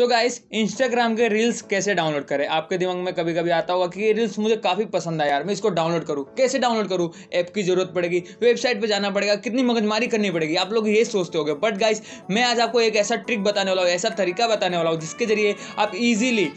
तो guys Instagram के reels कैसे डाउनलोड करें। आपके दिमाग में कभी कभी आता होगा कि ये रील्स मुझे काफ़ी पसंद आया यार, मैं इसको डाउनलोड करूँ, कैसे डाउनलोड करूँ, ऐप की जरूरत पड़ेगी, वेबसाइट पे जाना पड़ेगा, कितनी मगजमारी करनी पड़ेगी, आप लोग ये सोचते होंगे। बट गाइस मैं आज आपको एक ऐसा ट्रिक बताने वाला हूँ, ऐसा तरीका बताने वाला हूँ जिसके जरिए आप ईजिली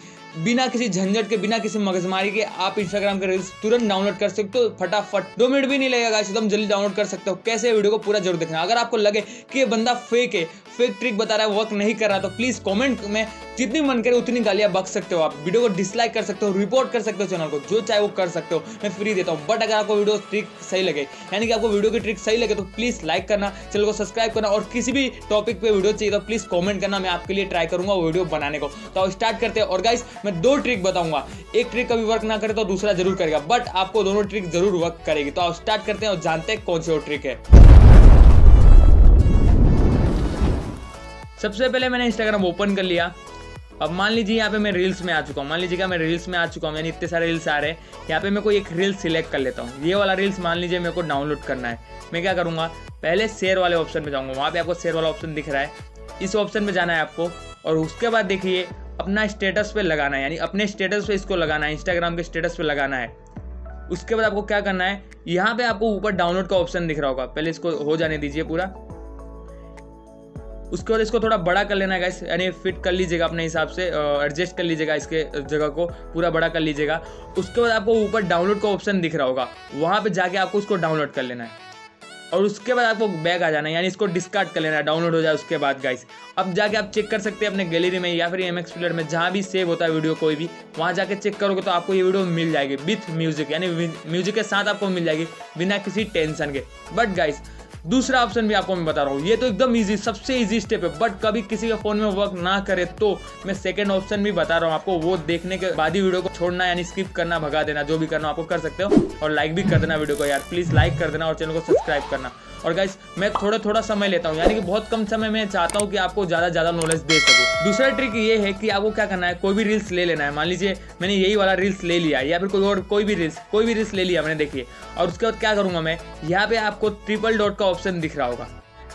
बिना किसी झंझट के, बिना किसी मगजमारी के आप इंस्टाग्राम के रील्स तुरंत डाउनलोड कर सकते हो। फटाफट 2 मिनट भी नहीं लगेगा, एकदम जल्दी डाउनलोड कर सकते हो। कैसे, वीडियो को पूरा जरूर देखना। अगर आपको लगे कि ये बंदा फेक है, फेक ट्रिक बता रहा है, वर्क नहीं कर रहा, तो प्लीज़ कमेंट में जितनी मन करे उतनी गालियाँ बक सकते हो, आप वीडियो को डिसलाइक कर सकते हो, रिपोर्ट कर सकते हो, चैनल को जो चाहे वो कर सकते हो, मैं फ्री देता हूँ। बट अगर आपको वीडियो ट्रिक सही लगे, यानी कि आपको वीडियो की ट्रिक सही लगे, तो प्लीज़ लाइक करना, चैनल को सब्सक्राइब करना, और किसी भी टॉपिक पर वीडियो चाहिए तो प्लीज़ कॉमेंट करना, मैं आपके लिए ट्राई करूँगा वो वीडियो बनाने को। तो स्टार्ट करते हैं। और गाइस मैं 2 ट्रिक बताऊंगा, एक ट्रिक कभी वर्क ना करे तो दूसरा जरूर करेगा, बट आपको दोनों ट्रिक जरूर वर्क करेगी। तो आप स्टार्ट करते हैं और जानते हैं कौन सी वो ट्रिक है। सबसे पहले मैंने इंस्टाग्राम ओपन कर लिया। अब मान लीजिए यहाँ पे मैं रील्स में आ चुका हूँ, मान लीजिएगा मैं रील्स में आ चुका हूँ, यानी इतने सारे रील्स आ रहे हैं। यहाँ पे मैं कोई एक रील सिलेक्ट कर लेता हूँ, ये वाला रील्स मान लीजिए मेरे को डाउनलोड करना है। मैं क्या करूँगा, पहले शेयर वाले ऑप्शन में जाऊँगा, वहाँ पर आपको शेयर वाला ऑप्शन दिख रहा है, इस ऑप्शन में जाना है आपको, और उसके बाद देखिए अपना स्टेटस पे लगाना है, यानी अपने स्टेटस पे इसको लगाना है, इंस्टाग्राम के स्टेटस पे लगाना है। उसके बाद आपको क्या करना है, यहाँ पे आपको ऊपर डाउनलोड का ऑप्शन दिख रहा होगा, पहले इसको हो जाने दीजिए पूरा। उसके बाद इसको थोड़ा बड़ा कर लेना है गाइस, यानी फिट कर लीजिएगा अपने हिसाब से, एडजस्ट कर लीजिएगा, इसके जगह को पूरा बड़ा कर लीजिएगा। उसके बाद आपको ऊपर डाउनलोड का ऑप्शन दिख रहा होगा, वहाँ पर जाके आपको उसको डाउनलोड कर लेना है, और उसके बाद आपको बैग आ जाना है, यानी इसको डिस्कार्ड कर लेना है, डाउनलोड हो जाए। उसके बाद गाइस अब जाके आप चेक कर सकते हैं अपने गैलरी में या फिर एमएक्स प्लेयर में, जहाँ भी सेव होता है वीडियो कोई भी, वहाँ जाके चेक करोगे तो आपको ये वीडियो मिल जाएगी विथ म्यूजिक, यानी म्यूजिक के साथ आपको मिल जाएगी बिना किसी टेंशन के। बट गाइस दूसरा ऑप्शन भी आपको मैं बता रहा हूँ, ये तो एकदम ईजी, सबसे ईजी स्टेप है, बट कभी किसी के फ़ोन में वर्क ना करे तो मैं सेकंड ऑप्शन भी बता रहा हूँ आपको, वो देखने के बाद ही वीडियो को छोड़ना, यानी स्किप करना, भगा देना, जो भी करना आपको कर सकते हो। और लाइक भी कर देना वीडियो को यार, प्लीज़ लाइक कर देना, और चैनल को सब्सक्राइब करना। और गाइस मैं थोड़ा थोड़ा समय लेता हूँ, यानी कि बहुत कम समय में चाहता हूँ कि आपको ज़्यादा ज़्यादा नॉलेज दे सकूँ। दूसरा ट्रिक ये है कि आपको क्या करना है, कोई भी रील्स ले लेना है, मान लीजिए मैंने यही वाला रील्स ले लिया, या फिर कोई भी रील्स ले लिया मैंने, देखिए। और उसके बाद क्या करूँगा मैं, यहाँ पे आपको ट्रिपल डॉट का ऑप्शन दिख रहा होगा,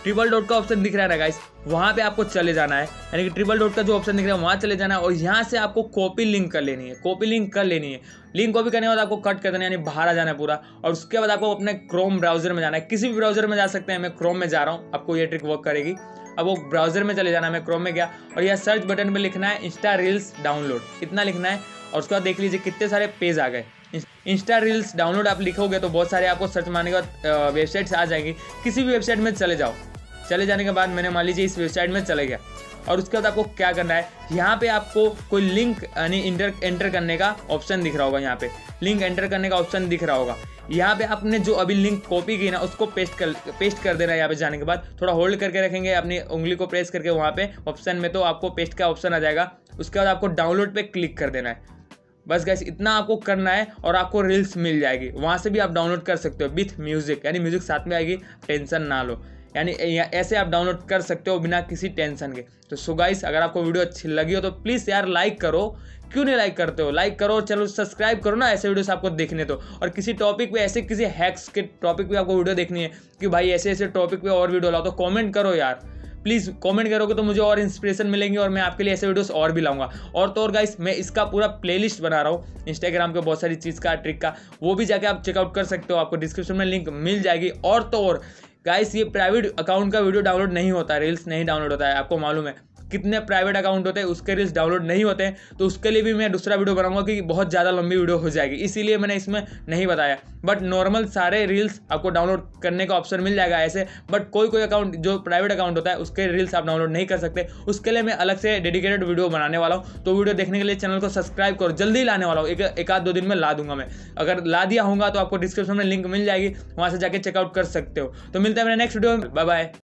ट्रिपल डॉट का ऑप्शन दिख रहा है ना गाइस, वहाँ पे आपको चले जाना है, यानी कि ट्रिपल डॉट का जो ऑप्शन दिख रहा है वहाँ चले जाना है, और यहाँ से आपको कॉपी लिंक कर लेनी है, कॉपी लिंक कर लेनी है। लिंक कॉपी करने के बाद आपको कट कर देना है, यानी बाहर आ जाना है पूरा। और उसके बाद आपको अपने क्रोम ब्राउजर में जाना है, किसी भी ब्राउजर में जा सकते हैं, मैं क्रोम में जा रहा हूँ, आपको ये ट्रिक वर्क करेगी। अब वो ब्राउजर में चले जाना है, मैं क्रोम में गया, और यह सर्च बटन पर लिखना है इंस्टा रील्स डाउनलोड, इतना लिखना है। और उसके बाद देख लीजिए कितने सारे पेज आ गए। इंस्टा रील्स डाउनलोड आप लिखोगे तो बहुत सारे आपको सर्च मारने के बाद वेबसाइट्स आ जाएंगी, किसी भी वेबसाइट में चले जाओ। चले जाने के बाद मैंने मान लीजिए इस वेबसाइट में चले गया, और उसके बाद आपको क्या करना है, यहाँ पे आपको कोई लिंक यानी एंटर करने का ऑप्शन दिख रहा होगा, यहाँ पे लिंक एंटर करने का ऑप्शन दिख रहा होगा, यहाँ पे आपने जो अभी लिंक कॉपी की ना उसको पेस्ट कर देना है। यहाँ पे जाने के बाद थोड़ा होल्ड करके रखेंगे, अपनी उंगली को प्रेस करके वहाँ पे ऑप्शन में, तो आपको पेस्ट का ऑप्शन आ जाएगा। उसके बाद आपको डाउनलोड पे क्लिक कर देना है, बस गाइस इतना आपको करना है, और आपको रील्स मिल जाएगी। वहाँ से भी आप डाउनलोड कर सकते हो विथ म्यूजिक, यानी म्यूजिक साथ में आएगी, टेंशन ना लो, यानी ऐसे आप डाउनलोड कर सकते हो बिना किसी टेंशन के। तो सो गाइस अगर आपको वीडियो अच्छी लगी हो तो प्लीज़ यार लाइक करो, क्यों नहीं लाइक करते हो, लाइक करो, चलो सब्सक्राइब करो ना, ऐसे वीडियोस आपको देखने दो। और किसी टॉपिक पे, ऐसे किसी हैक्स के टॉपिक पे आपको वीडियो देखनी है कि भाई ऐसे ऐसे टॉपिक पे और वीडियो लाओ, तो कॉमेंट करो यार, प्लीज़ कमेंट करोगे तो मुझे और इंस्पिरेशन मिलेंगी, और मैं आपके लिए ऐसे वीडियोस और भी लाऊंगा। और तो और गाइस मैं इसका पूरा प्लेलिस्ट बना रहा हूँ इंस्टाग्राम के बहुत सारी चीज़ का, ट्रिक का, वो भी जाके आप चेकआउट कर सकते हो, आपको डिस्क्रिप्शन में लिंक मिल जाएगी। और तो और गाइस ये प्राइवेट अकाउंट का वीडियो डाउनलोड नहीं होता है, रील्स नहीं डाउनलोड होता है, आपको मालूम है कितने प्राइवेट अकाउंट होते हैं उसके रील्स डाउनलोड नहीं होते हैं, तो उसके लिए भी मैं दूसरा वीडियो बनाऊंगा क्योंकि बहुत ज़्यादा लंबी वीडियो हो जाएगी, इसीलिए मैंने इसमें नहीं बताया। बट नॉर्मल सारे रील्स आपको डाउनलोड करने का ऑप्शन मिल जाएगा ऐसे, बट कोई अकाउंट जो प्राइवेट अकाउंट होता है उसके रील्स आप डाउनलोड नहीं कर सकते, उसके लिए मैं अलग से डेडिकेटेड वीडियो बनाने वाला हूँ। तो वीडियो देखने के लिए चैनल को सब्सक्राइब करो, जल्दी लाने वाला हूँ, एक आध 2 दिन में ला दूंगा मैं, अगर ला दिया होगा तो आपको डिस्क्रिप्शन में लिंक मिल जाएगी, वहाँ से जाके चेकआउट कर सकते हो। तो मिलते हैं मेरे नेक्स्ट वीडियो में, बाय बाय।